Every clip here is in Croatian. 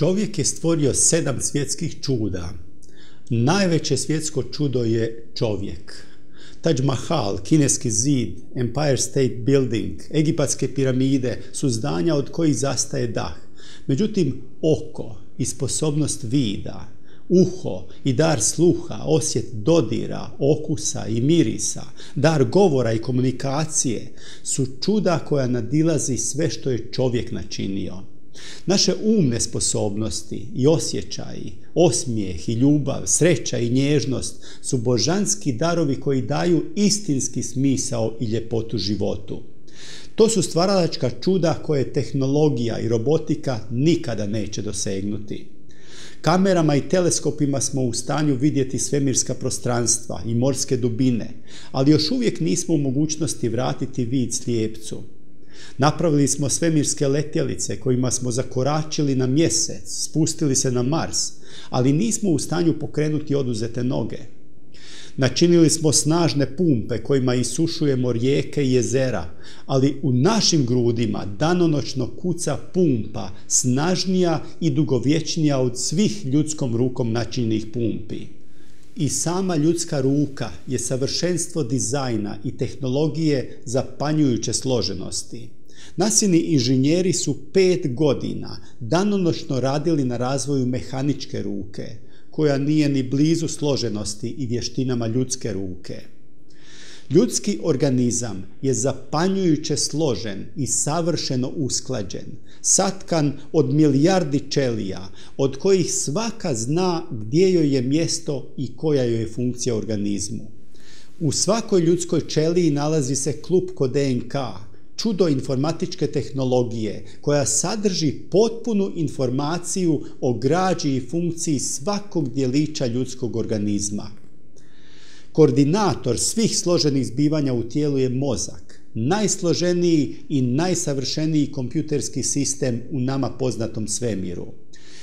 Čovjek je stvorio 7 svjetskih čuda. Najveće svjetsko čudo je čovjek. Taj Mahal, kineski zid, Empire State Building, egipatske piramide su zdanja od kojih zastaje dah. Međutim, oko i sposobnost vida, uho i dar sluha, osjet dodira, okusa i mirisa, dar govora i komunikacije su čuda koja nadilazi sve što je čovjek načinio. Naše umne sposobnosti i osjećaji, osmijeh i ljubav, sreća i nježnost su božanski darovi koji daju istinski smisao i ljepotu životu. To su stvaralačka čuda koje tehnologija i robotika nikada neće dosegnuti. Kamerama i teleskopima smo u stanju vidjeti svemirska prostranstva i morske dubine, ali još uvijek nismo u mogućnosti vratiti vid slijepcu. Napravili smo svemirske letjelice kojima smo zakoračili na mjesec, spustili se na Mars, ali nismo u stanju pokrenuti oduzete noge. Načinili smo snažne pumpe kojima isušujemo rijeke i jezera, ali u našim grudima danonoćno kuca pumpa snažnija i dugovječnija od svih ljudskom rukom načinjenih pumpi. I sama ljudska ruka je savršenstvo dizajna i tehnologije zapanjujuće složenosti. Nasini inženjeri su 5 godina danonoćno radili na razvoju mehaničke ruke, koja nije ni blizu složenosti i vještinama ljudske ruke. Ljudski organizam je zapanjujuće složen i savršeno usklađen, satkan od milijardi ćelija, od kojih svaka zna gdje joj je mjesto i koja joj je funkcija u organizmu. U svakoj ljudskoj ćeliji nalazi se klupko DNK, čudo informatičke tehnologije koja sadrži potpunu informaciju o građi i funkciji svakog djelića ljudskog organizma. Koordinator svih složenih zbivanja u tijelu je mozak, najsloženiji i najsavršeniji kompjuterski sistem u nama poznatom svemiru.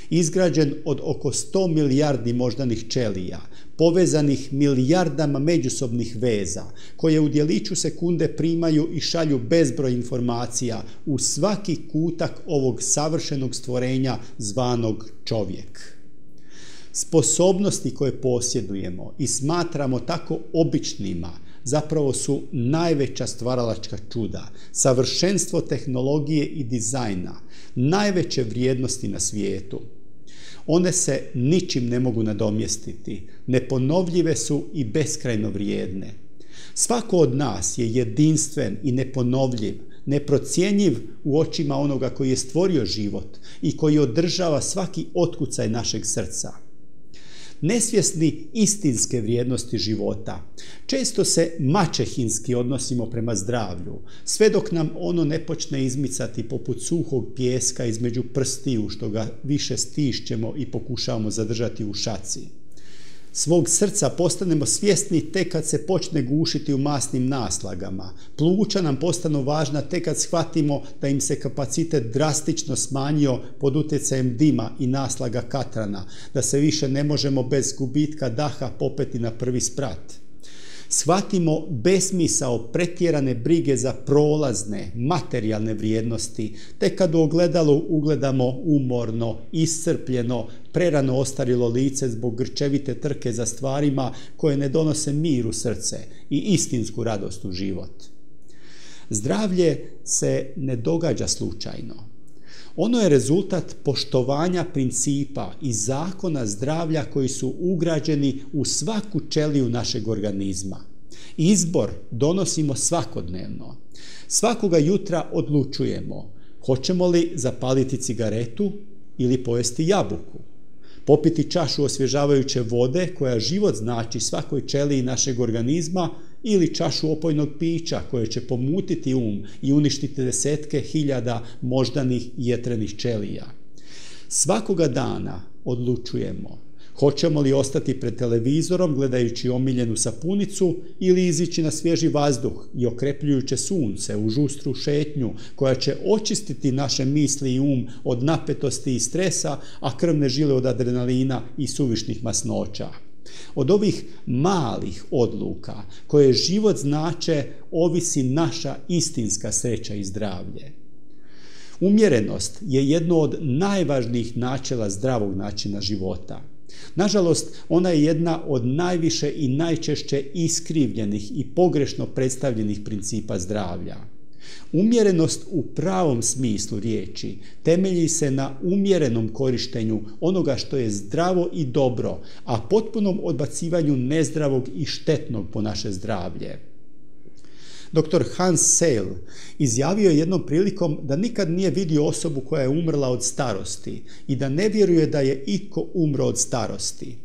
Izgrađen od oko 100 milijardi moždanih ćelija, povezanih milijardama međusobnih veza, koje u djeliću sekunde primaju i šalju bezbroj informacija u svaki kutak ovog savršenog stvorenja zvanog čovjek. Sposobnosti koje posjedujemo i smatramo tako običnima zapravo su najveća stvaralačka čuda, savršenstvo tehnologije i dizajna, najveće vrijednosti na svijetu. One se ničim ne mogu nadomjestiti, neponovljive su i beskrajno vrijedne. Svako od nas je jedinstven i neponovljiv, neprocjenjiv u očima onoga koji je stvorio život i koji održava svaki otkucaj našeg srca. Nesvjesni istinske vrijednosti života. Često se maćehinski odnosimo prema zdravlju, sve dok nam ono ne počne izmicati poput suhog pijeska između prstiju što ga više stišćemo i pokušavamo zadržati u šaci. Svog srca postanemo svjesni tek kad se počne gušiti u masnim naslagama. Pluća nam postanu važna tek kad shvatimo da im se kapacitet drastično smanjio pod utjecajem dima i naslaga katrana, da se više ne možemo bez gubitka daha popeti na prvi sprat. Shvatimo besmisao pretjerane brige za prolazne, materijalne vrijednosti, tek kad u ogledalu ugledamo umorno, iscrpljeno, prerano ostarilo lice zbog grčevite trke za stvarima koje ne donose mir u srce i istinsku radost u život. Zdravlje se ne događa slučajno. Ono je rezultat poštovanja principa i zakona zdravlja koji su ugrađeni u svaku ćeliju našeg organizma. Izbor donosimo svakodnevno. Svakoga jutra odlučujemo hoćemo li zapaliti cigaretu ili pojesti jabuku, popiti čašu osvježavajuće vode koja život znači svakoj ćeliji našeg organizma ili čašu opojnog pića koje će pomutiti um i uništiti desetke hiljada moždanih i jetrenih ćelija. Svakoga dana odlučujemo hoćemo li ostati pred televizorom gledajući omiljenu sapunicu ili izići na svježi vazduh i okrepljujuće sunce u žustru šetnju koja će očistiti naše misli i um od napetosti i stresa, a krvne žile od adrenalina i suvišnih masnoća. Od ovih malih odluka koje život znače ovisi naša istinska sreća i zdravlje. Umjerenost je jedno od najvažnijih načela zdravog načina života. Nažalost, ona je jedna od najviše i najčešće iskrivljenih i pogrešno predstavljenih principa zdravlja. Umjerenost u pravom smislu riječi temelji se na umjerenom korištenju onoga što je zdravo i dobro, a potpunom odbacivanju nezdravog i štetnog po naše zdravlje. Dr. Hans Sale izjavio je jednom prilikom da nikad nije vidio osobu koja je umrla od starosti i da ne vjeruje da je itko umro od starosti.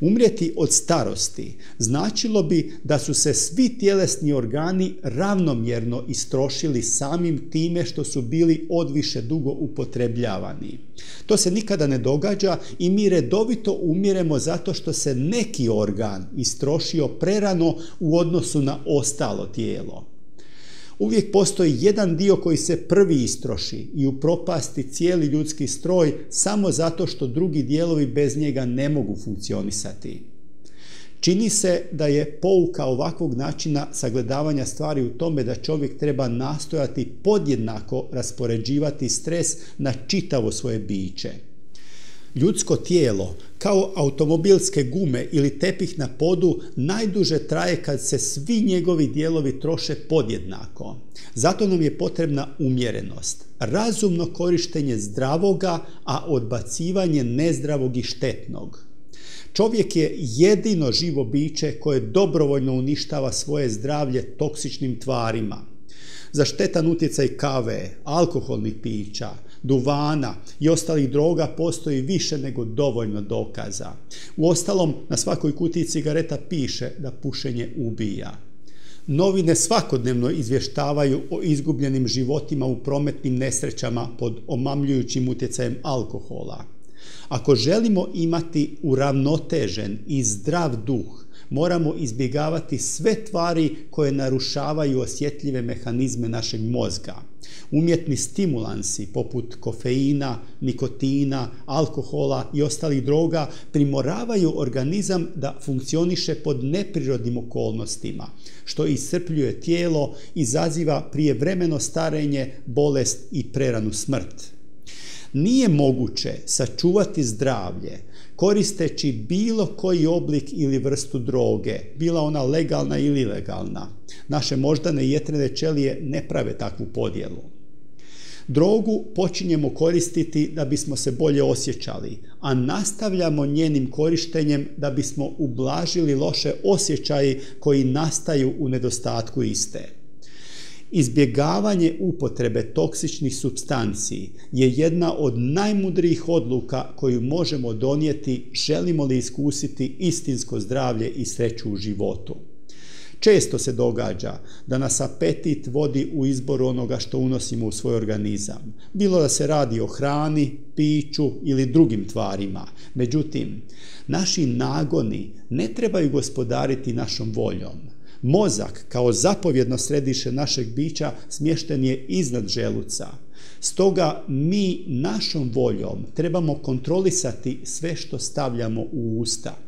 Umrijeti od starosti značilo bi da su se svi tjelesni organi ravnomjerno istrošili samim time što su bili odviše dugo upotrebljavani. To se nikada ne događa i mi redovito umiremo zato što se neki organ istrošio prerano u odnosu na ostalo tijelo. Uvijek postoji jedan dio koji se prvi istroši i upropasti cijeli ljudski stroj samo zato što drugi dijelovi bez njega ne mogu funkcionisati. Čini se da je pouka ovakvog načina sagledavanja stvari u tome da čovjek treba nastojati podjednako raspoređivati stres na čitavo svoje biće. Ljudsko tijelo, kao automobilske gume ili tepih na podu, najduže traje kad se svi njegovi dijelovi troše podjednako. Zato nam je potrebna umjerenost, razumno korištenje zdravoga, a odbacivanje nezdravog i štetnog. Čovjek je jedino živo biće koje dobrovoljno uništava svoje zdravlje toksičnim tvarima. Za štetan utjecaj kave, alkoholnih pića, duvana i ostalih droga postoji više nego dovoljno dokaza. Uostalom, na svakoj kutiji cigareta piše da pušenje ubija. Novine svakodnevno izvještavaju o izgubljenim životima u prometnim nesrećama pod omamljujućim utjecajem alkohola. Ako želimo imati uravnotežen i zdrav duh, moramo izbjegavati sve tvari koje narušavaju osjetljive mehanizme našeg mozga. Umjetni stimulansi poput kofeina, nikotina, alkohola i ostalih droga primoravaju organizam da funkcioniše pod neprirodnim okolnostima, što iscrpljuje tijelo, izaziva prijevremeno starenje, bolest i preranu smrt. Nije moguće sačuvati zdravlje koristeći bilo koji oblik ili vrstu droge, bila ona legalna ili ilegalna. Naše moždane i jetrene ćelije ne prave takvu podjelu. Drogu počinjemo koristiti da bismo se bolje osjećali, a nastavljamo njenim korištenjem da bismo ublažili loše osjećaje koji nastaju u nedostatku iste. Izbjegavanje upotrebe toksičnih supstanci je jedna od najmudrijih odluka koju možemo donijeti želimo li iskusiti istinsko zdravlje i sreću u životu. Često se događa da nas apetit vodi u izboru onoga što unosimo u svoj organizam, bilo da se radi o hrani, piću ili drugim tvarima. Međutim, naši nagoni ne trebaju gospodariti našom voljom. Mozak, kao zapovjedno središte našeg bića, smješten je iznad želuca. Stoga mi našom voljom trebamo kontrolisati sve što stavljamo u usta.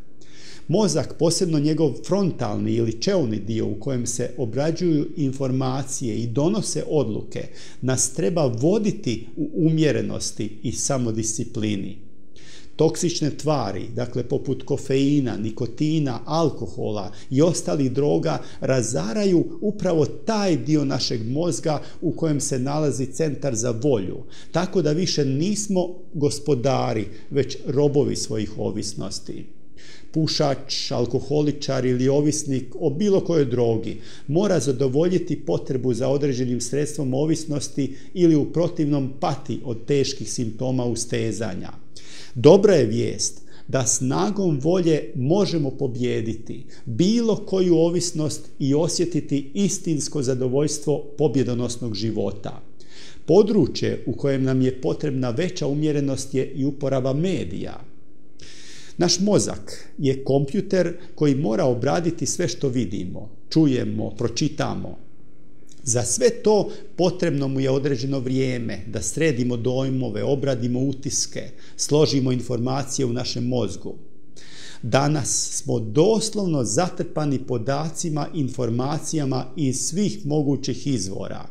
Mozak, posebno njegov frontalni ili čelni dio u kojem se obrađuju informacije i donose odluke, nas treba voditi u umjerenosti i samodisciplini. Toksične tvari, dakle poput kofeina, nikotina, alkohola i ostalih droga, razaraju upravo taj dio našeg mozga u kojem se nalazi centar za volju, tako da više nismo gospodari, već robovi svojih ovisnosti. Pušač, alkoholičar ili ovisnik o bilo kojoj drogi mora zadovoljiti potrebu za određenim sredstvom ovisnosti ili u protivnom pati od teških simptoma ustezanja. Dobra je vijest da snagom volje možemo pobijediti bilo koju ovisnost i osjetiti istinsko zadovoljstvo pobjedonosnog života. Područje u kojem nam je potrebna veća umjerenost je i uporaba medija. Naš mozak je kompjuter koji mora obraditi sve što vidimo, čujemo, pročitamo. Za sve to potrebno mu je određeno vrijeme da sredimo dojmove, obradimo utiske, složimo informacije u našem mozgu. Danas smo doslovno zatrpani podacima, informacijama iz svih mogućih izvora.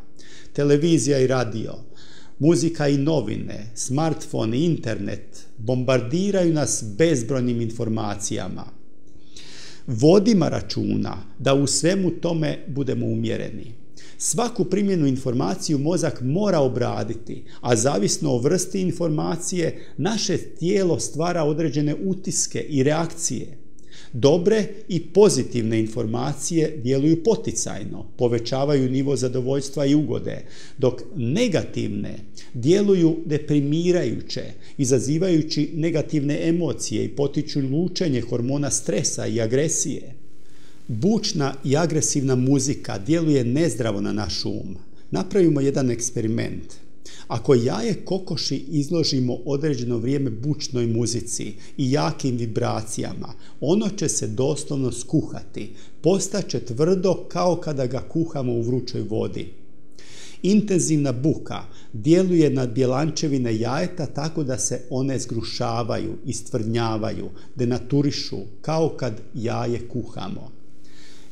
Televizija i radio, Muzika i novine, smartfon i internet bombardiraju nas bezbrojnim informacijama. Vodimo računa da u svemu tome budemo umjereni. Svaku primljenu informaciju mozak mora obraditi, a zavisno o vrsti informacije, naše tijelo stvara određene utiske i reakcije. Dobre i pozitivne informacije djeluju poticajno, povećavaju nivo zadovoljstva i ugode, dok negativne djeluju deprimirajuće, izazivajući negativne emocije i potiču lučenje hormona stresa i agresije. Bučna i agresivna muzika djeluje nezdravo na naš um. Napravimo jedan eksperiment. Ako jaje kokoši izložimo određeno vrijeme bučnoj muzici i jakim vibracijama, ono će se doslovno skuhati, postaće tvrdo kao kada ga kuhamo u vrućoj vodi. Intenzivna buka djeluje na bjelančevine jajeta tako da se one zgrušavaju, istvrdnjavaju, denaturišu kao kad jaje kuhamo.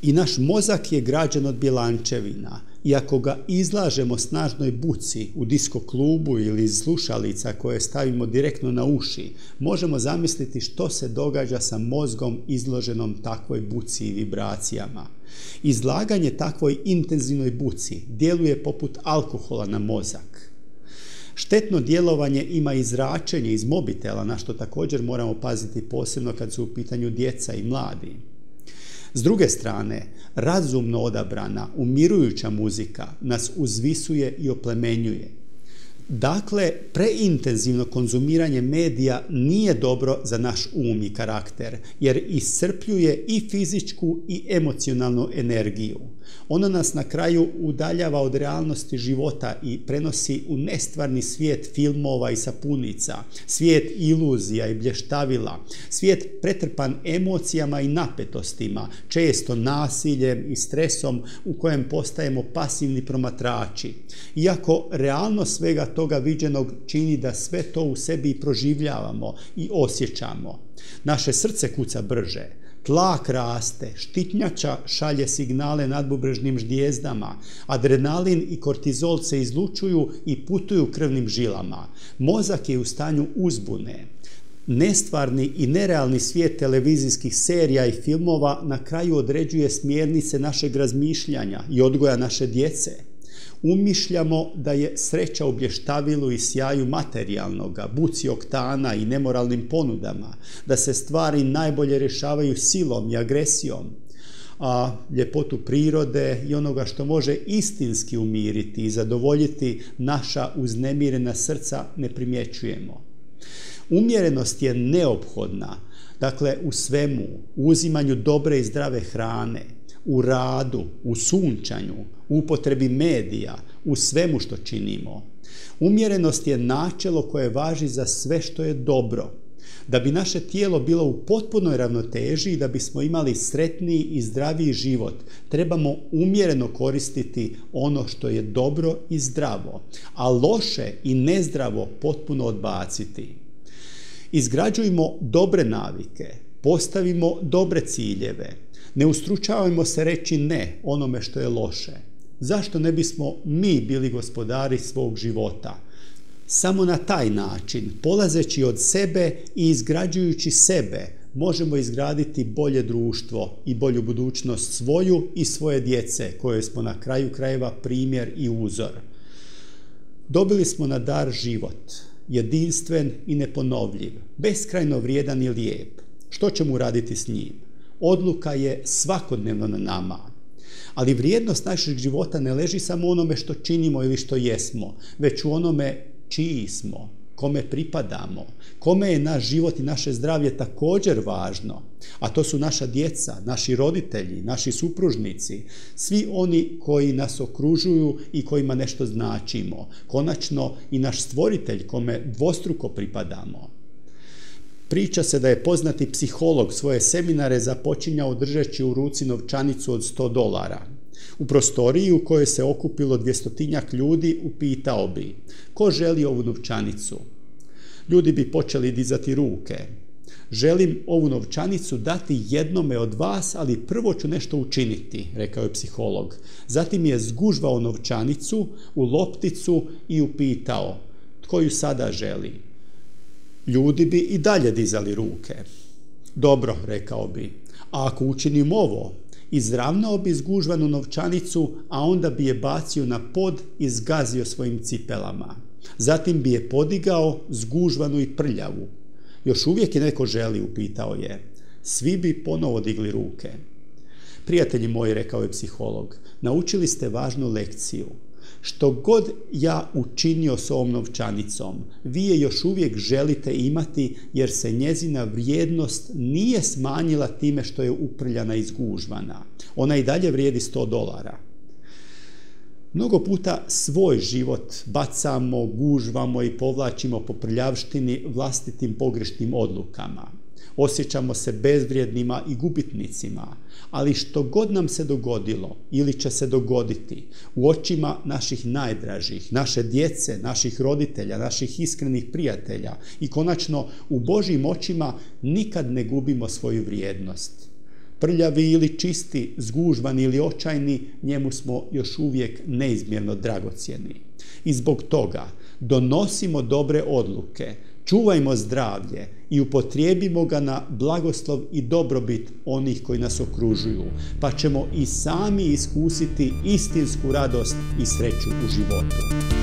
I naš mozak je građen od bjelančevina i ako ga izlažemo snažnoj buci u diskoklubu ili iz slušalica koje stavimo direktno na uši, možemo zamisliti što se događa sa mozgom izloženom takvoj buci i vibracijama. Izlaganje takvoj intenzivnoj buci djeluje poput alkohola na mozak. Štetno djelovanje ima i zračenje iz mobitela, na što također moramo paziti posebno kad su u pitanju djeca i mladi. S druge strane, razumno odabrana, umirujuća muzika nas uzvisuje i oplemenjuje. Dakle, preintenzivno konzumiranje medija nije dobro za naš um i karakter, jer iscrpljuje i fizičku i emocionalnu energiju. Ona nas na kraju udaljava od realnosti života i prenosi u nestvarni svijet filmova i sapunica, svijet iluzija i blještavila, svijet pretrpan emocijama i napetostima, često nasiljem i stresom u kojem postajemo pasivni promatrači. Iako realnost svega toga viđenog čini da sve to u sebi proživljavamo i osjećamo. Naše srce kuca brže, tlak raste, štitnjača šalje signale nadbubrežnim žlijezdama, adrenalin i kortizol se izlučuju i putuju krvnim žilama. Mozak je u stanju uzbune. Nestvarni i nerealni svijet televizijskih serija i filmova na kraju određuje smjernice našeg razmišljanja i odgoja naše djece. Umišljamo da je sreća u blještavilu i sjaju materijalnoga, buci oktana i nemoralnim ponudama, da se stvari najbolje rješavaju silom i agresijom, a ljepotu prirode i onoga što može istinski umiriti i zadovoljiti naša uznemirena srca ne primjećujemo. Umjerenost je neophodna, dakle u svemu, u uzimanju dobre i zdrave hrane, u radu, u sunčanju, u upotrebi medija, u svemu što činimo. Umjerenost je načelo koje važi za sve što je dobro. Da bi naše tijelo bilo u potpunoj ravnoteži i da bismo imali sretniji i zdraviji život, trebamo umjereno koristiti ono što je dobro i zdravo, a loše i nezdravo potpuno odbaciti. Izgrađujmo dobre navike, postavimo dobre ciljeve, ne ustručavajmo se reći ne onome što je loše. Zašto ne bismo mi bili gospodari svog života? Samo na taj način, polazeći od sebe i izgrađujući sebe, možemo izgraditi bolje društvo i bolju budućnost svoju i svoje djece, koje smo na kraju krajeva primjer i uzor. Dobili smo na dar život, jedinstven i neponovljiv, beskrajno vrijedan i lijep. Što ćemo uraditi s njim? Odluka je svakodnevno na nama. Ali vrijednost našeg života ne leži samo u onome što činimo ili što jesmo, već u onome čiji smo, kome pripadamo, kome je naš život i naše zdravlje također važno. A to su naša djeca, naši roditelji, naši supružnici, svi oni koji nas okružuju i kojima nešto značimo. Konačno i naš stvoritelj kome dvostruko pripadamo. Priča se da je poznati psiholog svoje seminare započinjao držeći u ruci novčanicu od $100. U prostoriji u kojoj se okupilo 200-tinjak ljudi upitao bi: ko želi ovu novčanicu? Ljudi bi počeli dizati ruke. želim ovu novčanicu dati jednome od vas, ali prvo ću nešto učiniti, rekao je psiholog. Zatim je zgužvao novčanicu u lopticu i upitao, tko ju sada želi? Ljudi bi i dalje dizali ruke. Dobro, rekao bi, a ako učinim ovo, izravnao bi zgužvanu novčanicu, a onda bi je bacio na pod i zgazio svojim cipelama. Zatim bi je podigao, zgužvanu i prljavu. Još uvijek je neko želi, upitao je. Svi bi ponovo digli ruke. Prijatelji moji, rekao je psiholog, naučili ste važnu lekciju. Što god ja učinio s ovom novčanicom, vi je još uvijek želite imati jer se njezina vrijednost nije smanjila time što je uprljana i zgužvana. Ona i dalje vrijedi $100. Mnogo puta svoj život bacamo, gužvamo i povlačimo po prljavštini vlastitim pogrešnim odlukama. Osjećamo se bezvrijednima i gubitnicima, ali što god nam se dogodilo ili će se dogoditi u očima naših najdražih, naše djece, naših roditelja, naših iskrenih prijatelja i konačno u Božjim očima nikad ne gubimo svoju vrijednost. Prljavi ili čisti, zgužvani ili očajni, njemu smo još uvijek neizmjerno dragocjeni. I zbog toga donosimo dobre odluke, čuvajmo zdravlje i upotrijebimo ga na blagoslov i dobrobit onih koji nas okružuju, pa ćemo i sami iskusiti istinsku radost i sreću u životu.